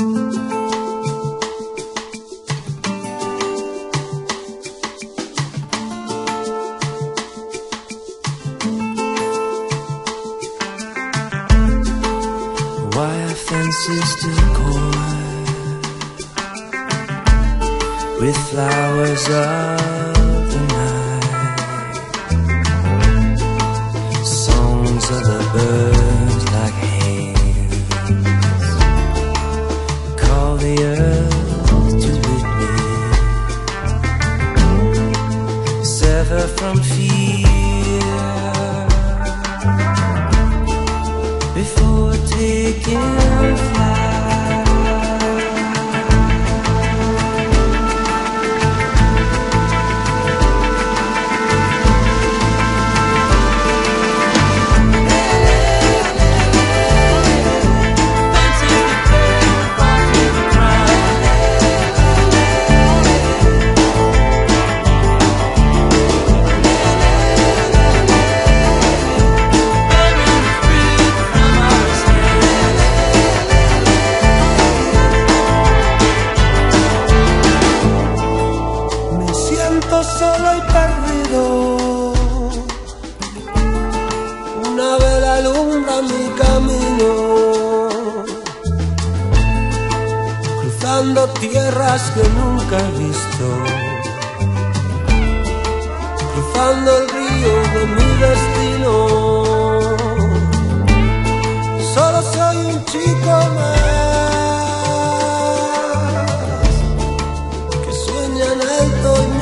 Wire fences to court with flowers of the night, songs of the birds like hands call the earth to witness, sever from fear before taking flight. Solo y perdido, una vela alumbra mi camino, cruzando tierras que nunca he visto, cruzando el río de mi destino. Solo soy un chico más que sueña en alto y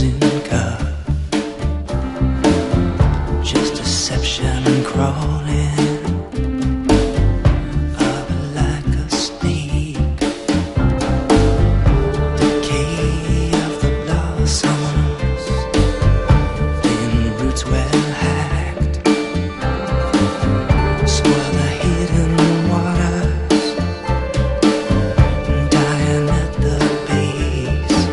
losing cup, just deception crawling up like a snake. Decay of the blossoms, thin roots well hacked, spoil the hidden waters, dying at the base.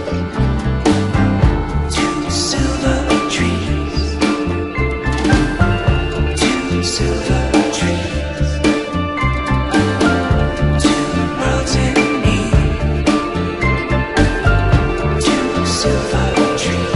Two silver trees, two silver trees, two worlds in need, two silver trees.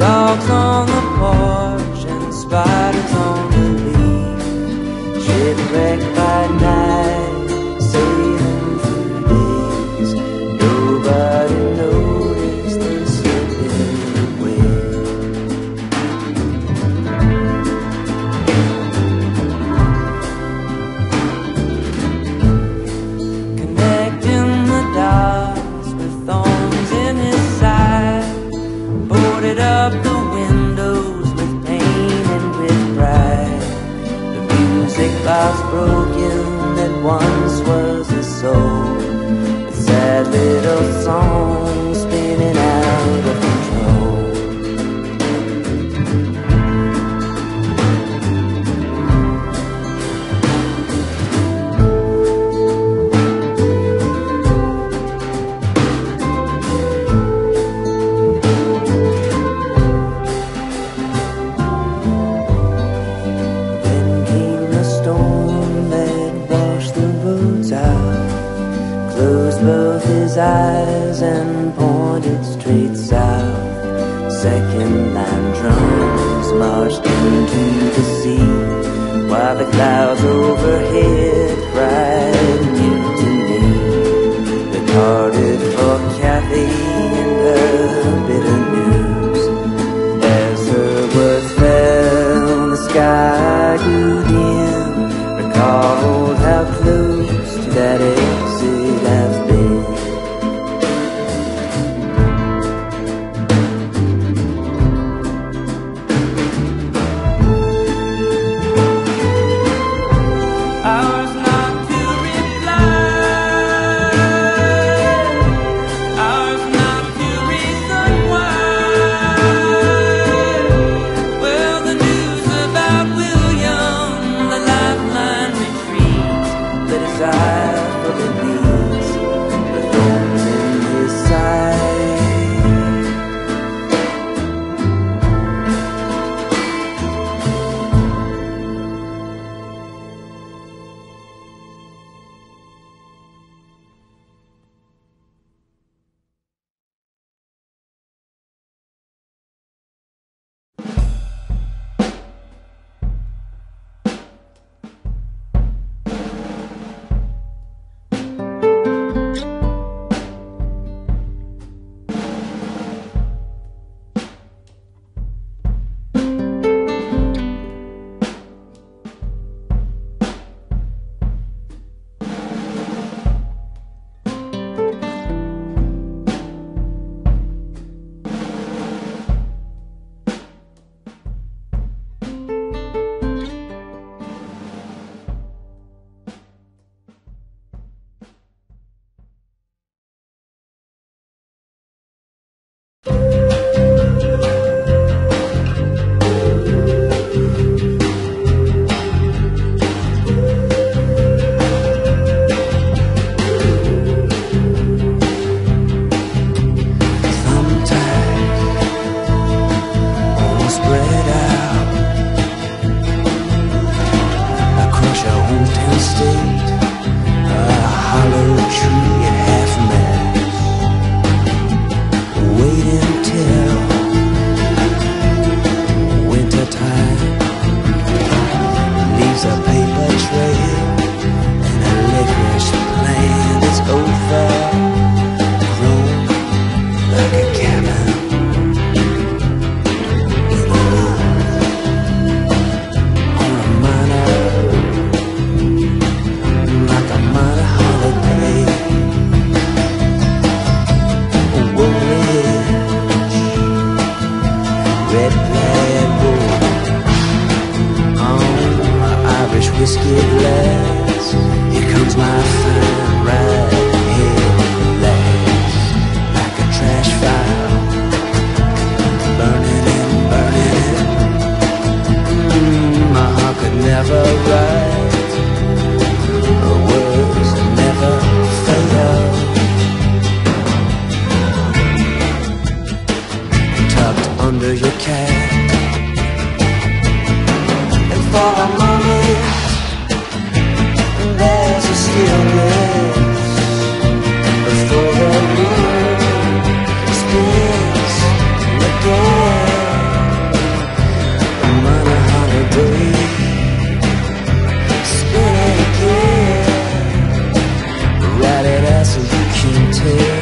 Dogs on the porch and spiders on the leaves. Shipwrecked by night, sailing through days. Nobody noticed the slip in the wind. Connecting the dots with thorns in his side. Boarded up the windows with pain and with pride. The music box broken that once was his soul. A sad little song spinning out of both his eyes and pointed straight south. Second line drums marched into the sea, while the clouds overhead cried mutiny. They parted for Kathy and her bitter news. As her words fell, the sky grew dim. Recalled how close to that exit I've been. Will do you care? And for a moment there's a stillness before the moon spins again. I'm on a holiday, spin it again, write it out so you can tell.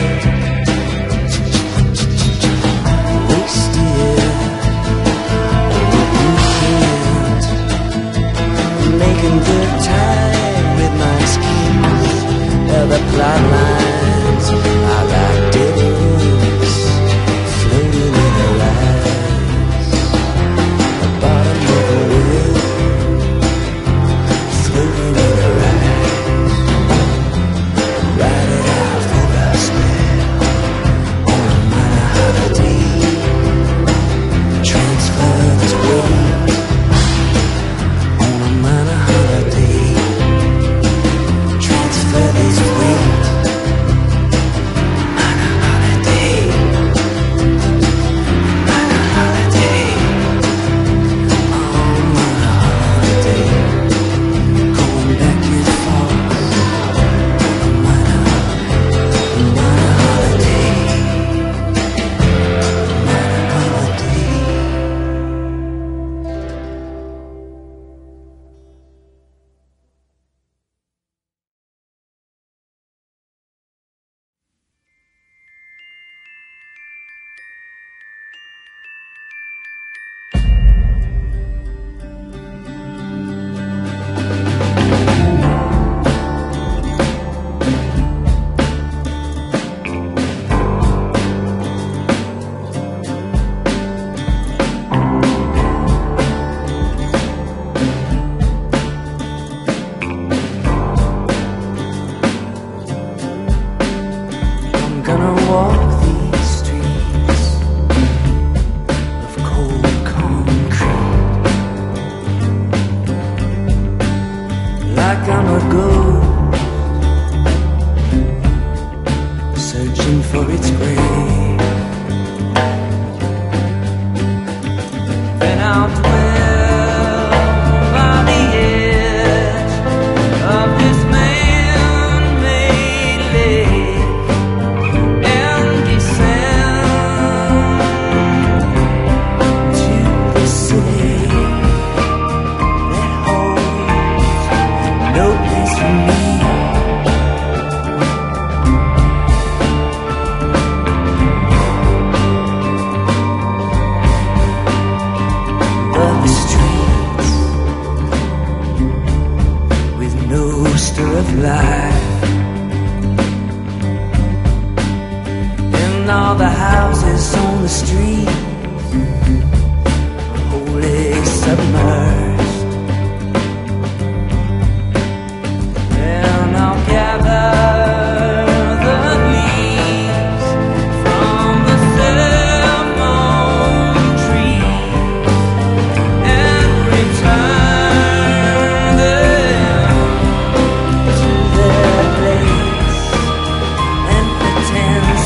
Good time with my schemes, other plot lines are like divots floating in the lights. The bottom of the wheel floating in the rise. Ride it out for the spell on a minor holiday. Transfer this weight on a minor holiday.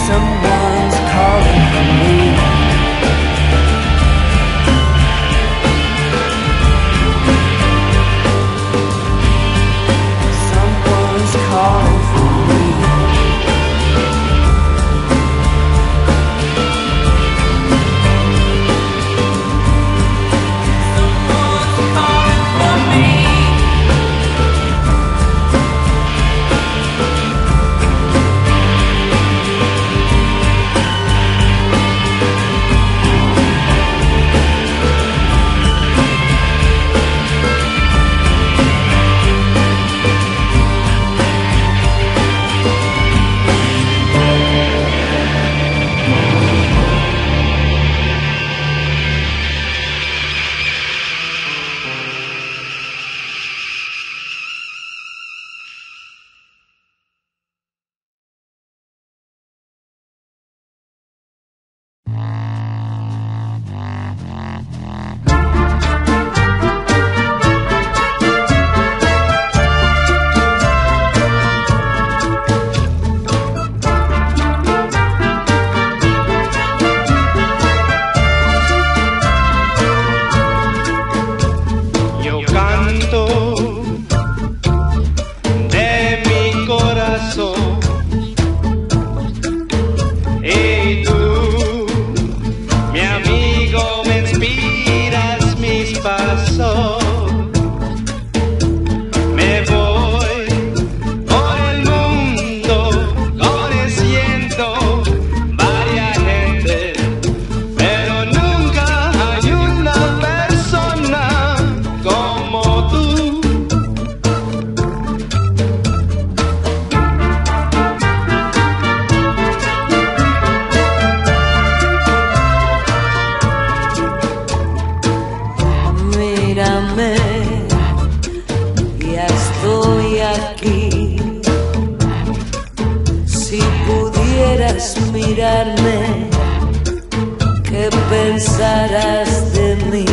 Someone's calling for me. quieras mirarme, ¿qué pensarás de mí?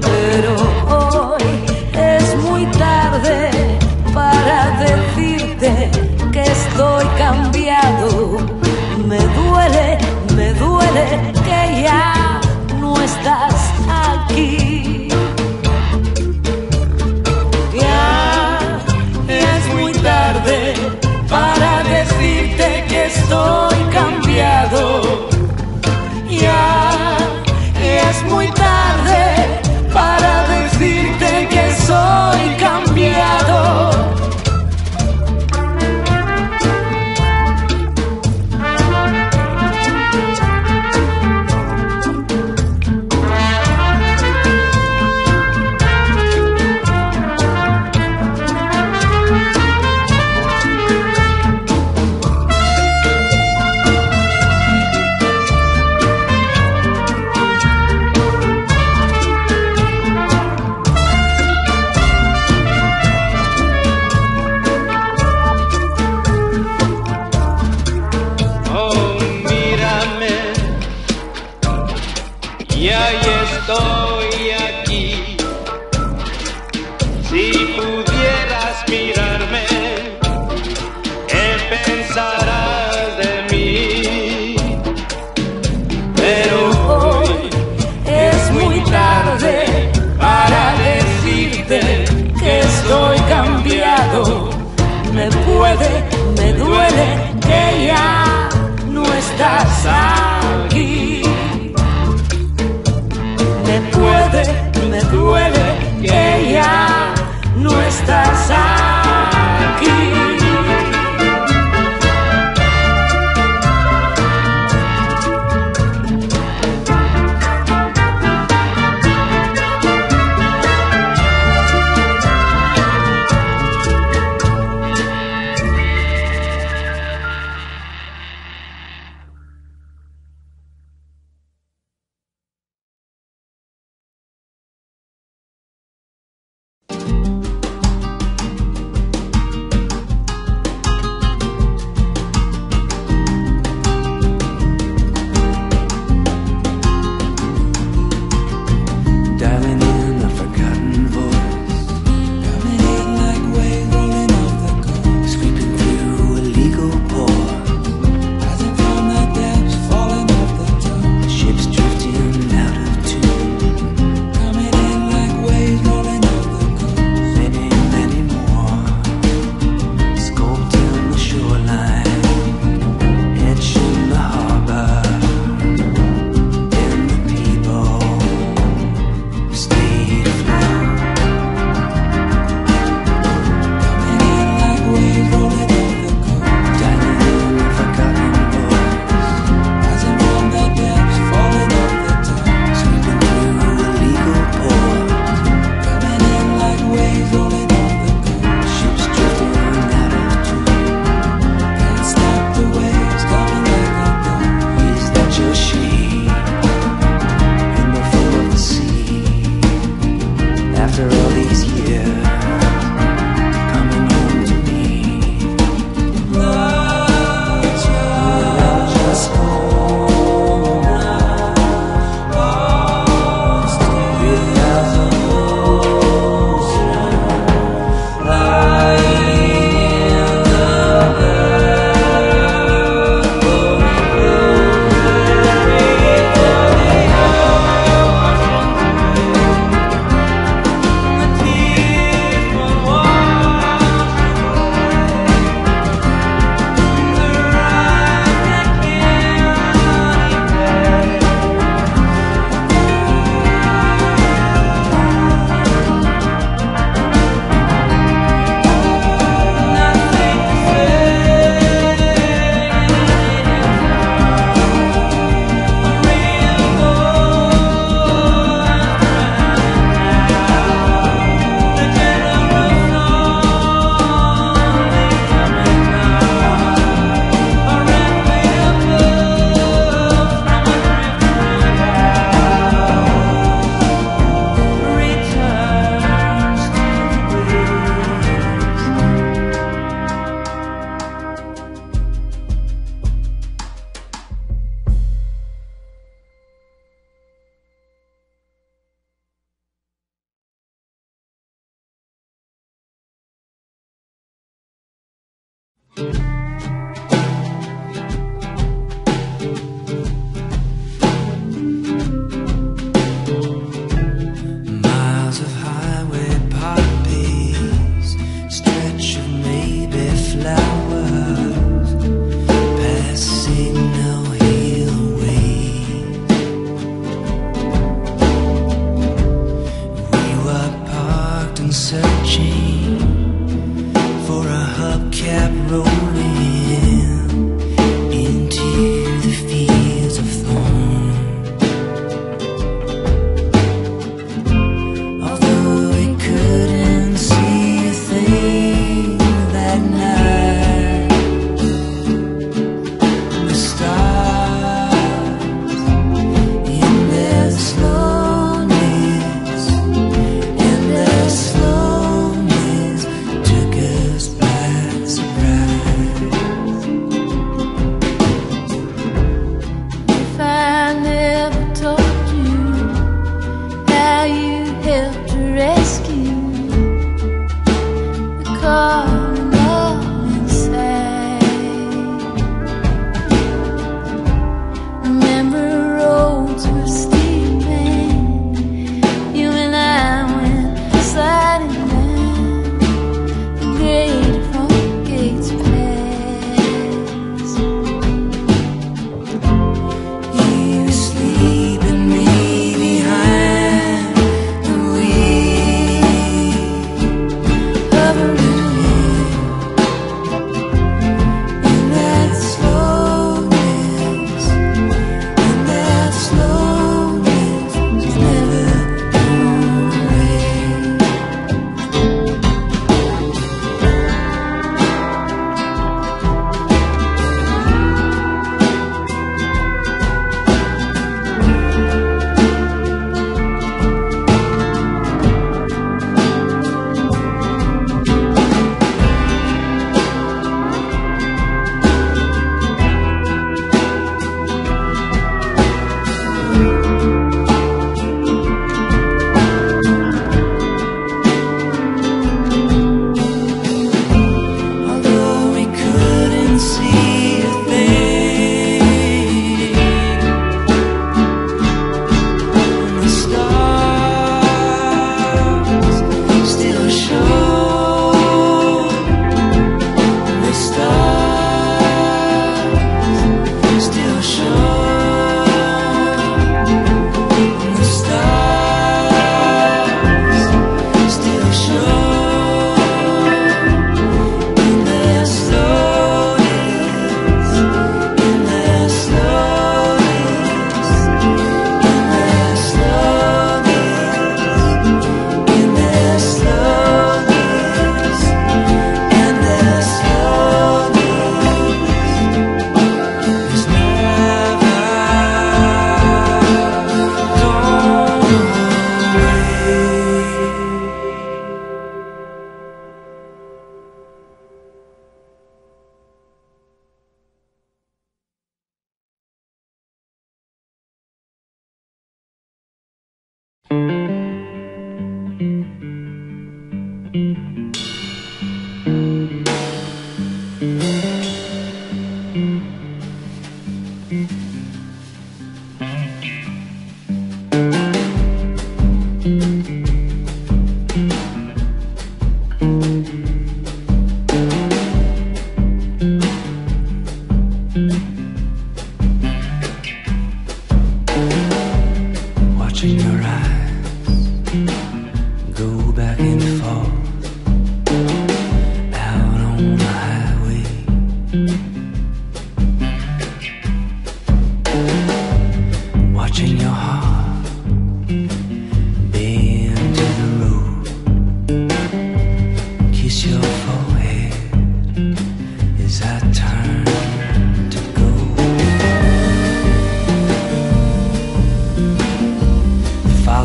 Pero hoy es muy tarde para decirte que estoy cambiado. Me duele que ya no estás aquí. Para decirte que estoy cambiado, ya es muy tarde para decirte que soy cambiado. Me duele que ya no estás aquí. Me duele que ya no estás aquí.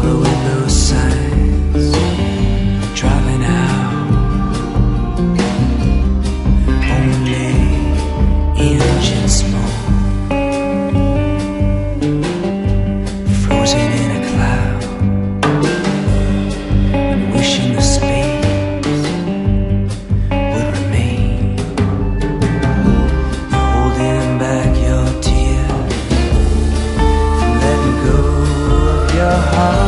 the window signs, driving out, only engine smoke, frozen in a cloud, wishing the space would remain, holding back your tears, letting go of your heart.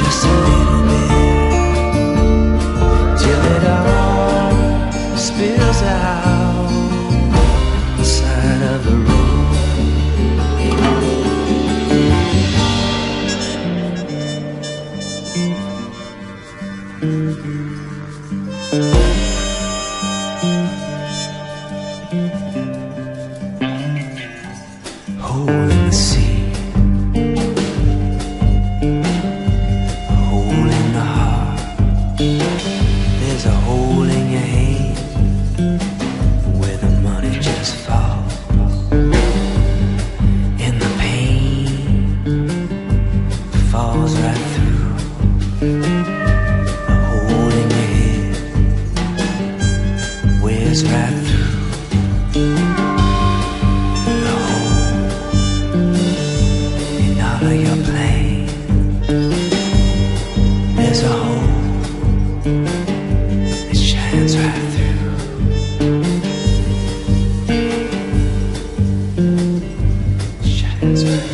Just a little bit till it all spills out the side of the road. Hole in the sea, right through the hole in all of your plans. There's a hole that shines right through, shines right through.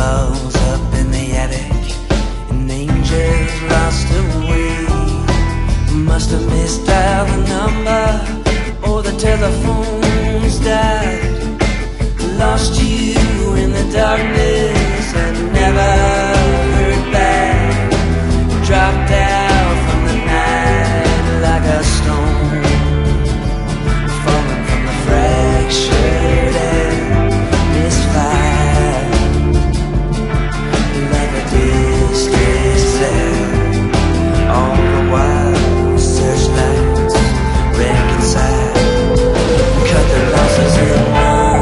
clothes up in the attic, and angels lost away. Must have missed out the number, or the telephone's died. Lost you in the darkness and never heard back. Dropped out from the night like a stone, falling from the fractured and misfired, like a distant sound. All the while searchlights reconcile, cut their losses in one.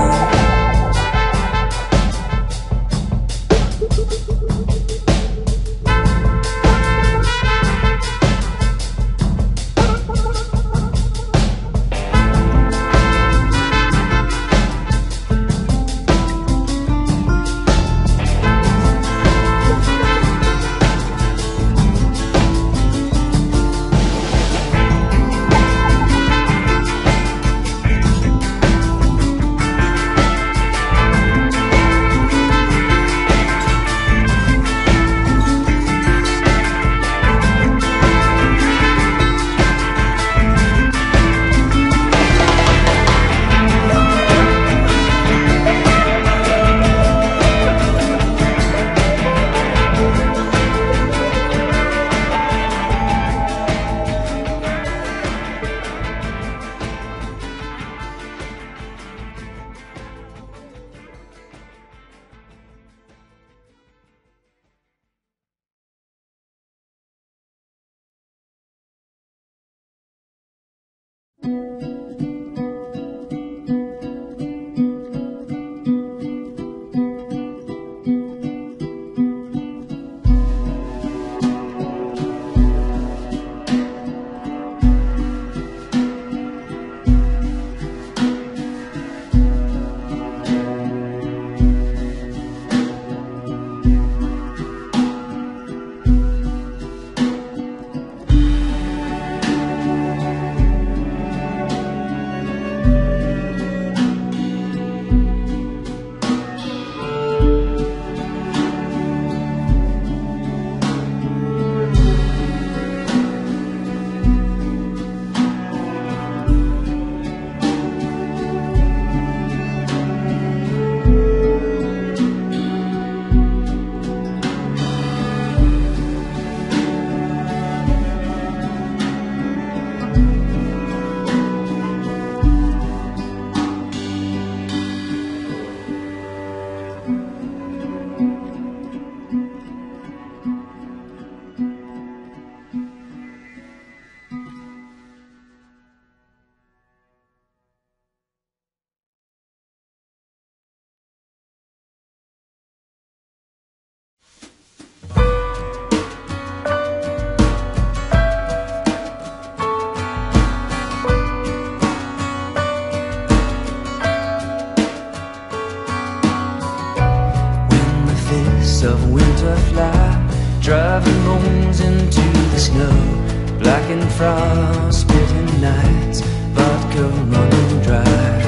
Of winter fly, driving bones into the snow, blackened frostbitten nights, vodka running dry,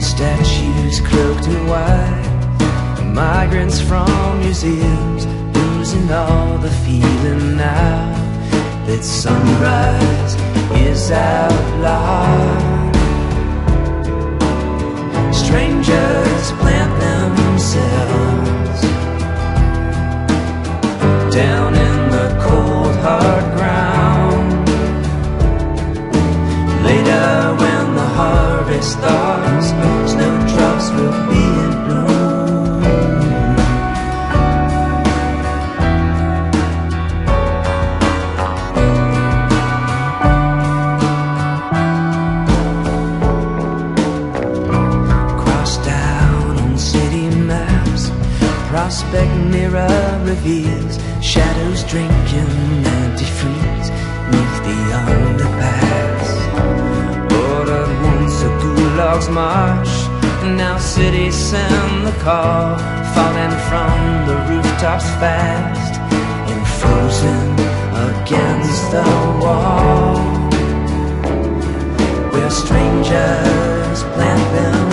statues cloaked in white, migrants from museums, losing all the feeling now that sunrise is outlawed. Strangers plant themselves down in the cold hard ground. Later when the harvest thaws, snowdrops will be in bloom. Crossed out on city maps, prospect mirror reveals shadows drinking antifreeze neath the underpass. Ordered once a gulag's march, now cities send the call, falling from the rooftops fast and frozen against the wall, where strangers plant them